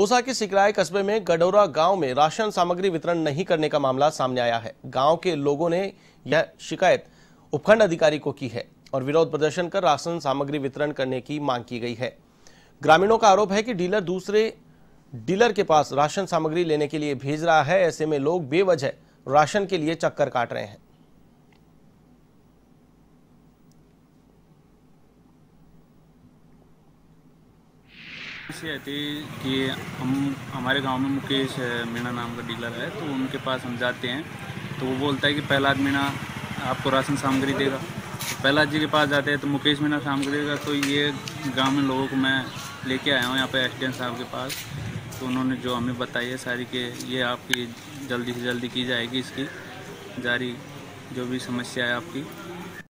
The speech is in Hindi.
बोसा के सिकराय कस्बे में गडोरा गांव में राशन सामग्री वितरण नहीं करने का मामला सामने आया है। गांव के लोगों ने यह शिकायत उपखंड अधिकारी को की है और विरोध प्रदर्शन कर राशन सामग्री वितरण करने की मांग की गई है। ग्रामीणों का आरोप है कि डीलर दूसरे डीलर के पास राशन सामग्री लेने के लिए भेज रहा है। ऐसे में लोग बेवजह राशन के लिए चक्कर काट रहे हैं। ऐसी आती कि हमारे गांव में मुकेश मीणा नाम का डीलर है, तो उनके पास हम जाते हैं तो वो बोलता है कि पहलाद मीणा आपको राशन सामग्री देगा। पहलाद जी के पास जाते हैं तो मुकेश मीणा सामग्री देगा। तो ये गांव में लोगों को मैं लेके आया हूँ यहाँ पे एसडीएम साहब के पास, तो उन्होंने जो हमें बताई है सारी के ये आपकी जल्दी से जल्दी की जाएगी। इसकी जारी जो भी समस्या है आपकी